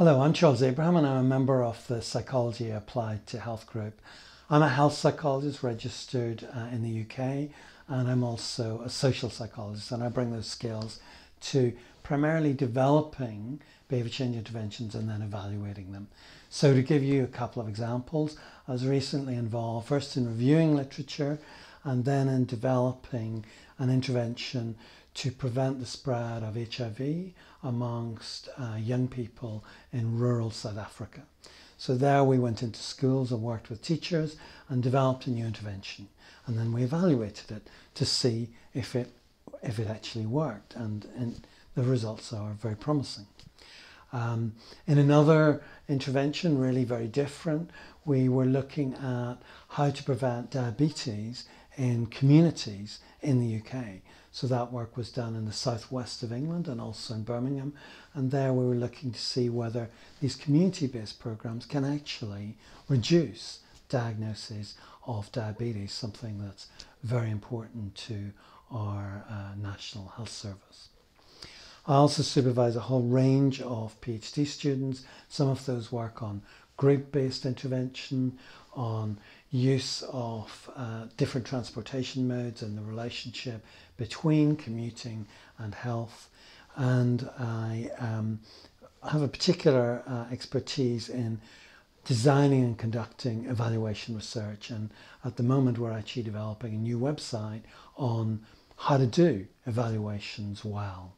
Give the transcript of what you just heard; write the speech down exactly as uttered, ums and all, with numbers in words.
Hello, I'm Charles Abraham and I'm a member of the Psychology Applied to Health Group. I'm a health psychologist registered uh, in the U K, and I'm also a social psychologist, and I bring those skills to primarily developing behaviour change interventions and then evaluating them. So to give you a couple of examples, I was recently involved first in reviewing literature and then in developing an intervention to prevent the spread of H I V amongst uh, young people in rural South Africa. So there we went into schools and worked with teachers and developed a new intervention, and then we evaluated it to see if it, if it actually worked, and, and the results are very promising. Um, in another intervention, really very different, we were looking at how to prevent diabetes in communities in the U K. So that work was done in the southwest of England and also in Birmingham, and there we were looking to see whether these community-based programs can actually reduce diagnoses of diabetes, something that's very important to our uh, National Health Service. I also supervise a whole range of PhD students. Some of those work on group-based intervention, on use of uh, different transportation modes and the relationship between commuting and health. And I um, have a particular uh, expertise in designing and conducting evaluation research. And at the moment, we're actually developing a new website on how to do evaluations well.